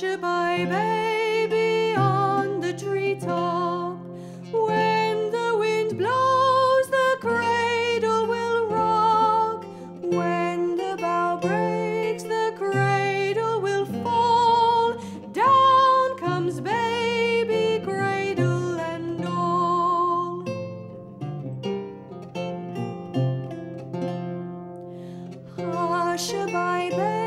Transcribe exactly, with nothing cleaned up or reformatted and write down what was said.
Hush-a-bye, baby, on the treetop. When the wind blows, the cradle will rock. When the bough breaks, the cradle will fall. Down comes baby, cradle and all. Hush-a-bye, baby.